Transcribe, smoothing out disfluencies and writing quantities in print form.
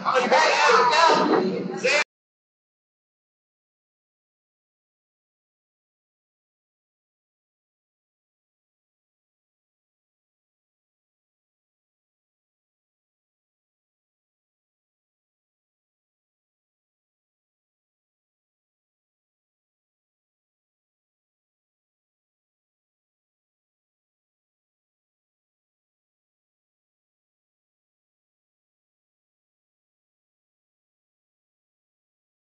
All right.